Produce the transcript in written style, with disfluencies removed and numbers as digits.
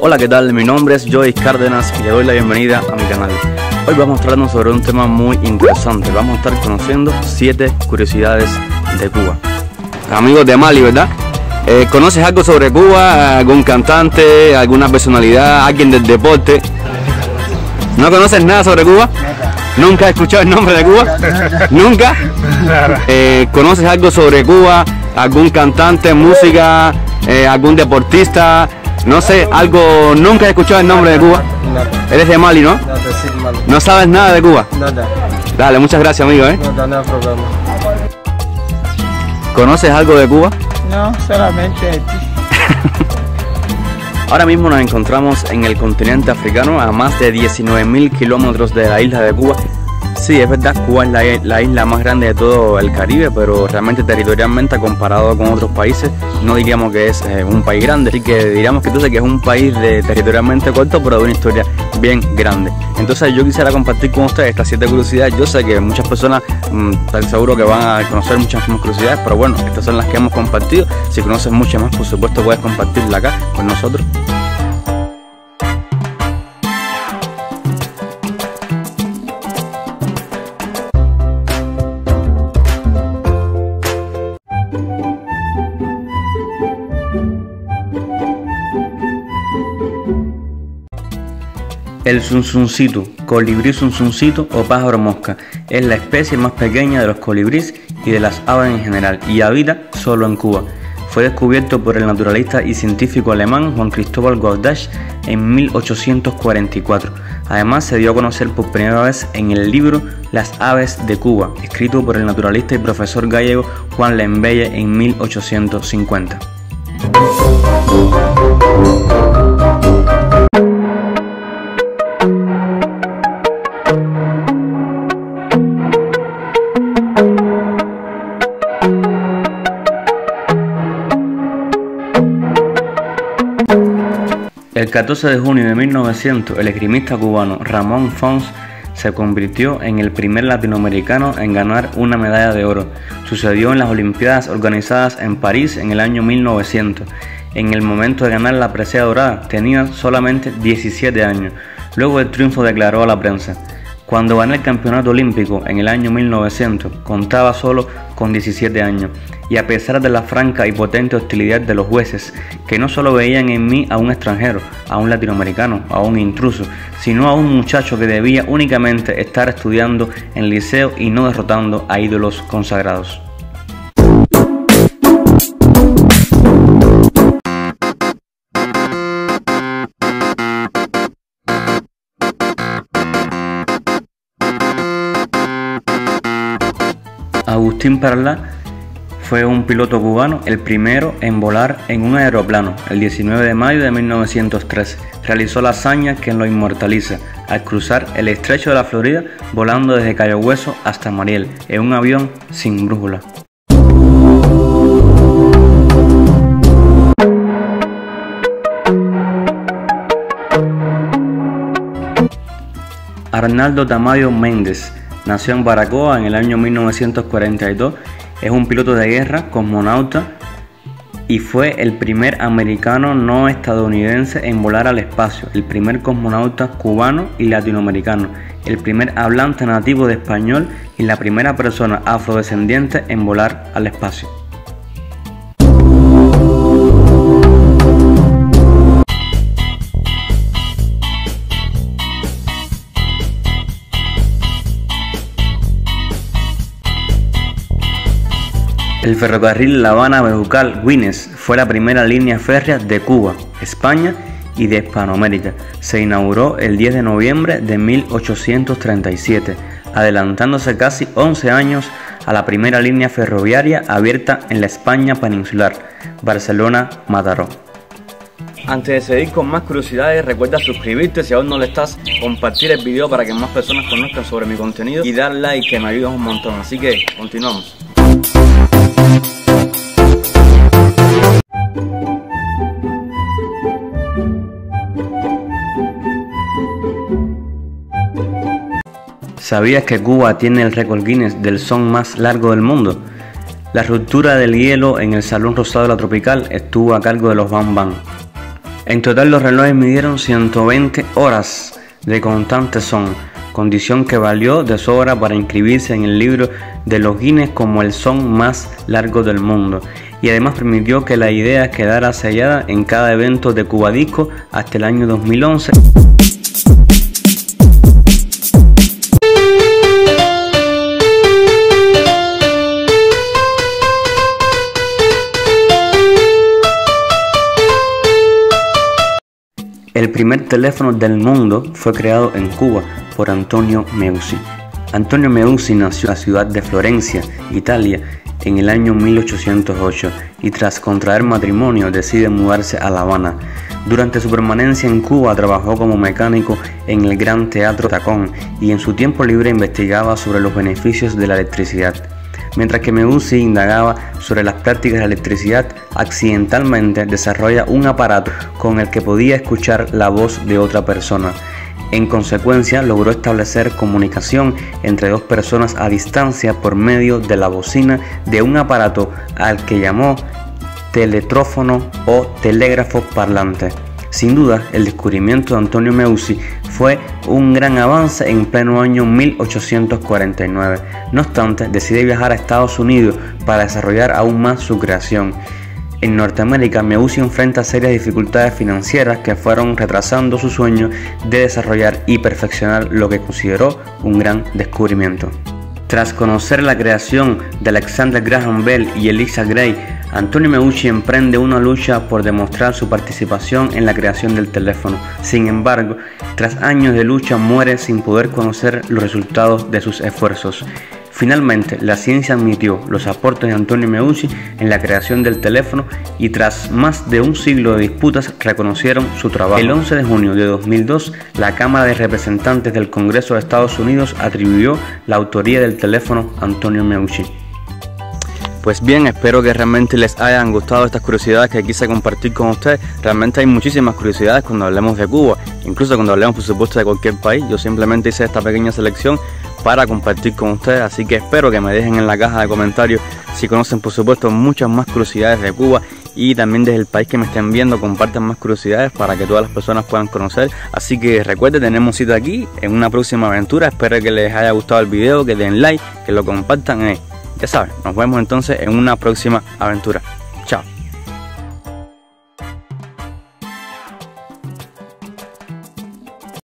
Hola, ¿qué tal? Mi nombre es Yois Cárdenas y le doy la bienvenida a mi canal. Hoy vamos a tratarnos sobre un tema muy interesante. Vamos a estar conociendo 7 curiosidades de Cuba. Amigos de Mali, ¿verdad? ¿Conoces algo sobre Cuba? ¿Algún cantante? ¿Alguna personalidad? ¿Alguien del deporte? ¿No conoces nada sobre Cuba? ¿Nunca has escuchado el nombre de Cuba? ¿Nunca? ¿Conoces algo sobre Cuba? ¿Algún cantante, música, algún deportista? No sé, algo... ¿Nunca has escuchado el nombre de Cuba? Eres de Mali, ¿no? ¿No sabes nada de Cuba? Dale, muchas gracias, amigo, ¿eh? ¿Conoces algo de Cuba? No, solamente Haití. Ahora mismo nos encontramos en el continente africano, a más de 19.000 kilómetros de la isla de Cuba. Sí, es verdad, Cuba es la isla más grande de todo el Caribe, pero realmente territorialmente comparado con otros países, no diríamos que es un país grande. Así que diríamos que entonces que es un país territorialmente corto, pero de una historia bien grande. Entonces yo quisiera compartir con ustedes estas 7 curiosidades. Yo sé que muchas personas, tan seguro que van a conocer muchas más curiosidades, pero bueno, estas son las que hemos compartido. Si conoces muchas más, por supuesto puedes compartirla acá con nosotros. El sunsuncito, colibrí sunsuncito o pájaro mosca, es la especie más pequeña de los colibrís y de las aves en general y habita solo en Cuba. Fue descubierto por el naturalista y científico alemán Juan Cristóbal Godsch en 1844. Además se dio a conocer por primera vez en el libro Las aves de Cuba, escrito por el naturalista y profesor gallego Juan Lembeye en 1850. El 14 de junio de 1900, el esgrimista cubano Ramón Fons se convirtió en el primer latinoamericano en ganar una medalla de oro. Sucedió en las Olimpiadas organizadas en París en el año 1900. En el momento de ganar la presea dorada tenía solamente 17 años. Luego del triunfo declaró a la prensa: cuando gané el campeonato olímpico en el año 1900, contaba solo con 17 años. Y a pesar de la franca y potente hostilidad de los jueces, que no solo veían en mí a un extranjero, a un latinoamericano, a un intruso, sino a un muchacho que debía únicamente estar estudiando en el liceo y no derrotando a ídolos consagrados. Agustín Parlá fue un piloto cubano, el primero en volar en un aeroplano. El 19 de mayo de 1903 realizó la hazaña que lo inmortaliza al cruzar el estrecho de la Florida volando desde Cayo Hueso hasta Mariel en un avión sin brújula. Arnaldo Tamayo Méndez nació en Baracoa en el año 1942. Es un piloto de guerra, cosmonauta y fue el primer americano no estadounidense en volar al espacio, el primer cosmonauta cubano y latinoamericano, el primer hablante nativo de español y la primera persona afrodescendiente en volar al espacio. El ferrocarril La Habana-Bejucal-Güines fue la primera línea férrea de Cuba, España y de Hispanoamérica. Se inauguró el 10 de noviembre de 1837, adelantándose casi 11 años a la primera línea ferroviaria abierta en la España peninsular, Barcelona-Mataró. Antes de seguir con más curiosidades, recuerda suscribirte si aún no lo estás, compartir el video para que más personas conozcan sobre mi contenido y dar like, que me ayudas un montón. Así que continuamos. ¿Sabías que Cuba tiene el récord Guinness del son más largo del mundo? La ruptura del hielo en el Salón Rosado de la Tropical estuvo a cargo de los Van Van. En total los relojes midieron 120 horas de constante son, condición que valió de sobra para inscribirse en el libro de los Guinness como el son más largo del mundo, y además permitió que la idea quedara sellada en cada evento de Cubadisco hasta el año 2011. El primer teléfono del mundo fue creado en Cuba por Antonio Meucci. Antonio Meucci nació en la ciudad de Florencia, Italia, en el año 1808 y tras contraer matrimonio decide mudarse a La Habana. Durante su permanencia en Cuba trabajó como mecánico en el gran teatro Tacón y en su tiempo libre investigaba sobre los beneficios de la electricidad. Mientras que Meucci indagaba sobre las prácticas de la electricidad, accidentalmente desarrolla un aparato con el que podía escuchar la voz de otra persona. En consecuencia, logró establecer comunicación entre dos personas a distancia por medio de la bocina de un aparato al que llamó teletrófono o telégrafo parlante. Sin duda, el descubrimiento de Antonio Meucci fue un gran avance en pleno año 1849. No obstante, decide viajar a Estados Unidos para desarrollar aún más su creación. En Norteamérica, Meucci enfrenta serias dificultades financieras que fueron retrasando su sueño de desarrollar y perfeccionar lo que consideró un gran descubrimiento. Tras conocer la creación de Alexander Graham Bell y Eliza Gray, Antonio Meucci emprende una lucha por demostrar su participación en la creación del teléfono. Sin embargo, tras años de lucha muere sin poder conocer los resultados de sus esfuerzos. Finalmente, la ciencia admitió los aportes de Antonio Meucci en la creación del teléfono y tras más de un siglo de disputas reconocieron su trabajo. El 11 de junio de 2002, la Cámara de Representantes del Congreso de Estados Unidos atribuyó la autoría del teléfono a Antonio Meucci. Pues bien, espero que realmente les hayan gustado estas curiosidades que quise compartir con ustedes. Realmente hay muchísimas curiosidades cuando hablemos de Cuba, incluso cuando hablemos por supuesto de cualquier país. Yo simplemente hice esta pequeña selección para compartir con ustedes, así que espero que me dejen en la caja de comentarios si conocen por supuesto muchas más curiosidades de Cuba y también desde el país que me estén viendo compartan más curiosidades para que todas las personas puedan conocer. Así que recuerden, tenemos cita aquí en una próxima aventura. Espero que les haya gustado el video, que den like, que lo compartan. Ya saben, nos vemos entonces en una próxima aventura. Chao.